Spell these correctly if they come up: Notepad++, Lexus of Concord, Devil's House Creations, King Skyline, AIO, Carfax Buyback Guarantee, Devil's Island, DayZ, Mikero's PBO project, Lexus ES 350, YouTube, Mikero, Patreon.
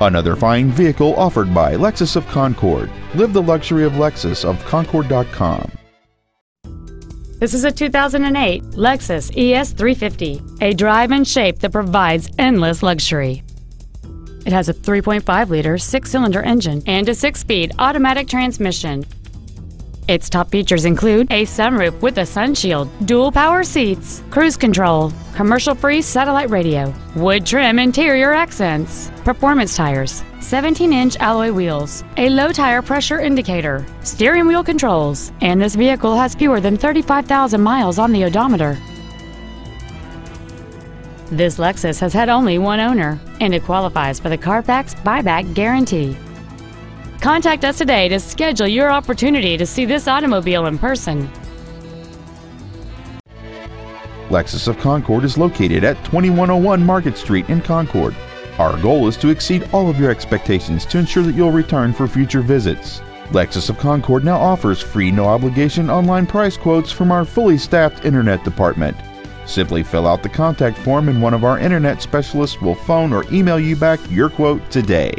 Another fine vehicle offered by Lexus of Concord. Live the luxury of Lexus of Concord.com. This is a 2008 Lexus ES 350, a drive and shape that provides endless luxury. It has a 3.5-liter six-cylinder engine and a six-speed automatic transmission. Its top features include a sunroof with a sunshield, dual power seats, cruise control, commercial-free satellite radio, wood trim interior accents, performance tires, 17-inch alloy wheels, a low tire pressure indicator, steering wheel controls, and this vehicle has fewer than 35,000 miles on the odometer. This Lexus has had only one owner, and it qualifies for the Carfax Buyback Guarantee. Contact us today to schedule your opportunity to see this automobile in person. Lexus of Concord is located at 2101 Market Street in Concord. Our goal is to exceed all of your expectations to ensure that you'll return for future visits. Lexus of Concord now offers free, no-obligation online price quotes from our fully staffed Internet department. Simply fill out the contact form and one of our Internet specialists will phone or email you back your quote today.